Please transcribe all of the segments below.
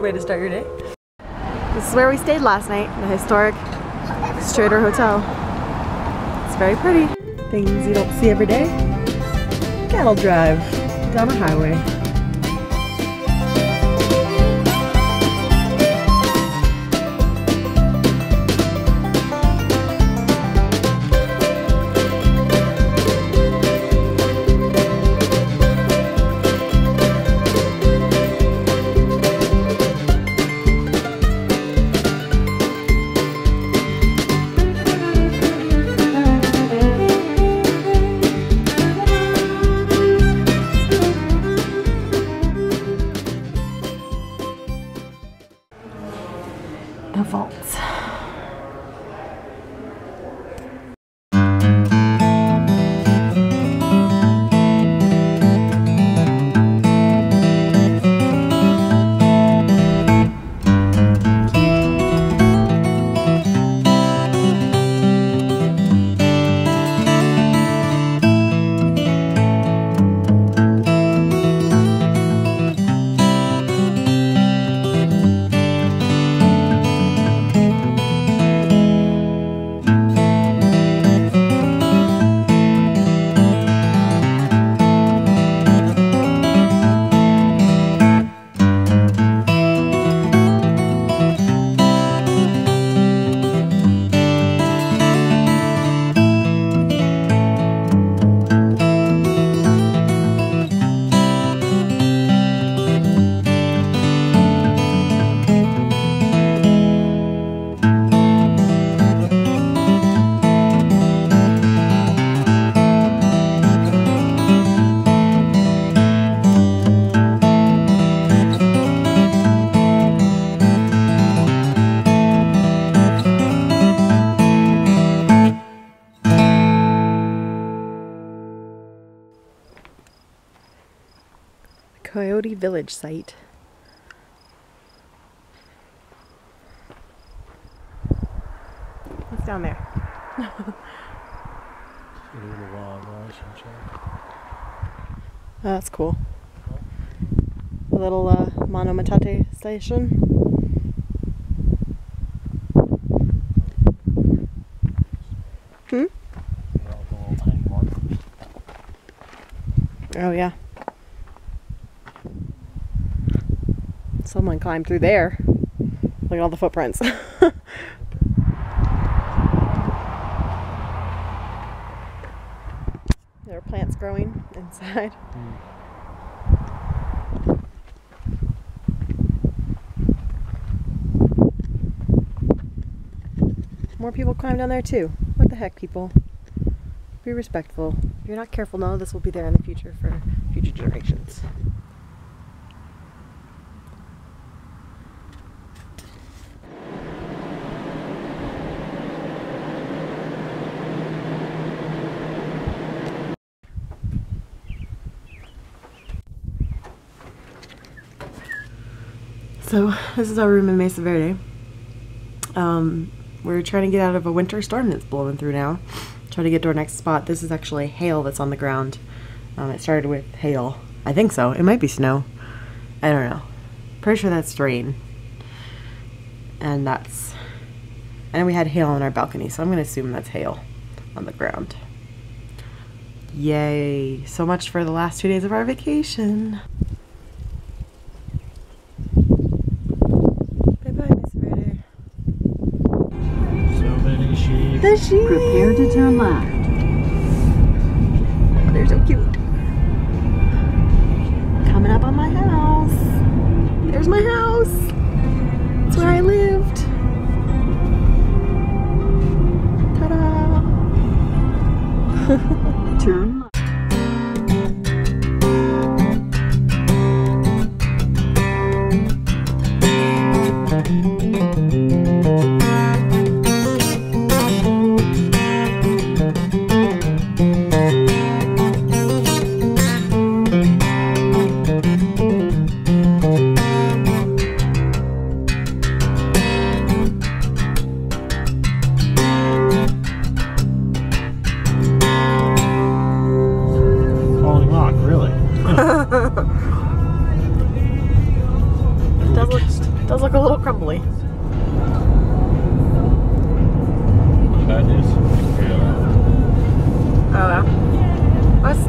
good way to start your day. This is where we stayed last night, the historic Strater Hotel. It's very pretty. Things you don't see every day. Cattle drive down a highway. The vaults. Coyote Village site. What's down there? A little wild rice and stuff. Oh, that's cool. A little Mano Matate station. Oh yeah. Someone climbed through there. Look at all the footprints. There are plants growing inside. More people climb down there too. What the heck, people? Be respectful. If you're not careful, none of this will be there in the future for future generations. So this is our room in Mesa Verde. We're trying to get out of a winter storm that's blowing through now. Trying to get to our next spot. This is actually hail that's on the ground. It started with hail. I think so. It might be snow. I don't know. Pretty sure that's rain. And that's... And we had hail on our balcony, so I'm going to assume that's hail on the ground. Yay. So much for the last 2 days of our vacation. Prepare to turn left. Oh, they're so cute. Coming up on my house. There's my house. That's where I lived. Ta-da! Turn left.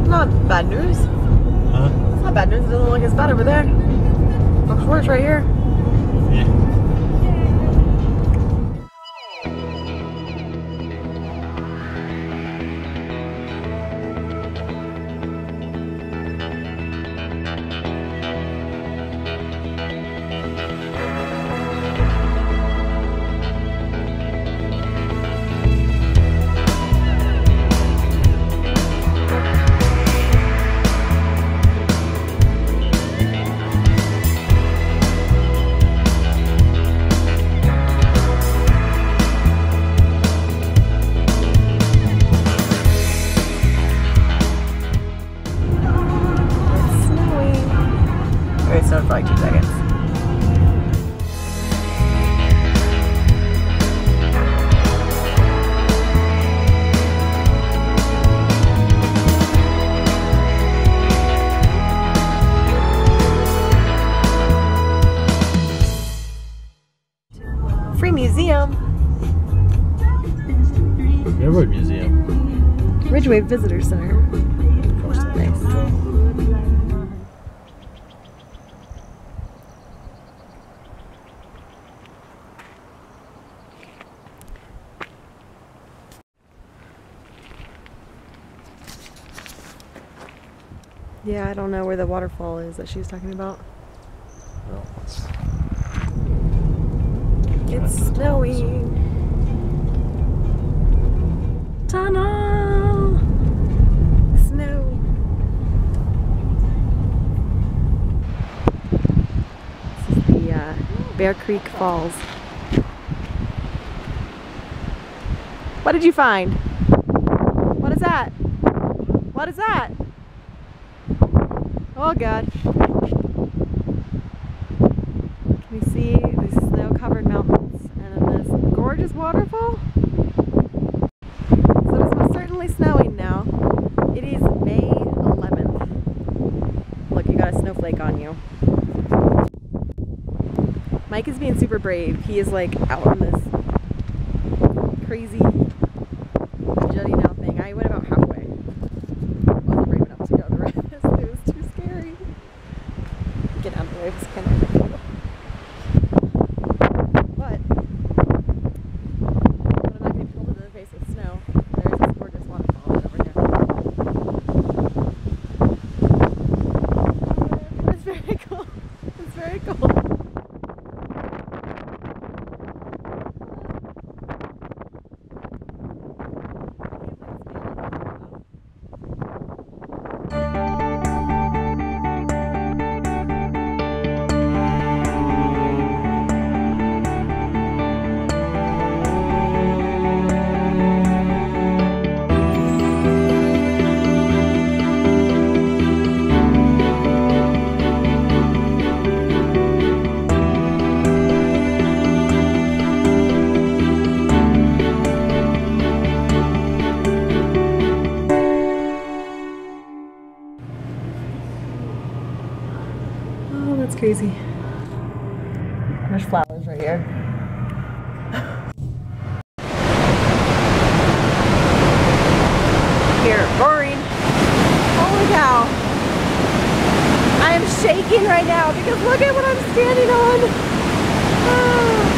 not bad news. Huh? It's not bad news. It doesn't look as bad over there. Looks worse right here. Yeah. Railroad Museum. Ridgeway Visitor Center. Nice. Yeah, I don't know where the waterfall is that she's talking about. Well, it's snowing. Tunnel! Snow. This is the Bear Creek Falls. What did you find? What is that? What is that? Oh God. Can we see these snow-covered mountains and this gorgeous waterfall? Snowing now. It is May 11th. Look, you got a snowflake on you. Mike is being super brave. He is like out on this crazy jutting out thing. I went about halfway. I wasn't brave enough to go the rest. It was too scary. Get out of the way. It's kind of difficult. Crazy. There's flowers right here. Here, roaring. Holy cow. I am shaking right now because look at what I'm standing on. Oh.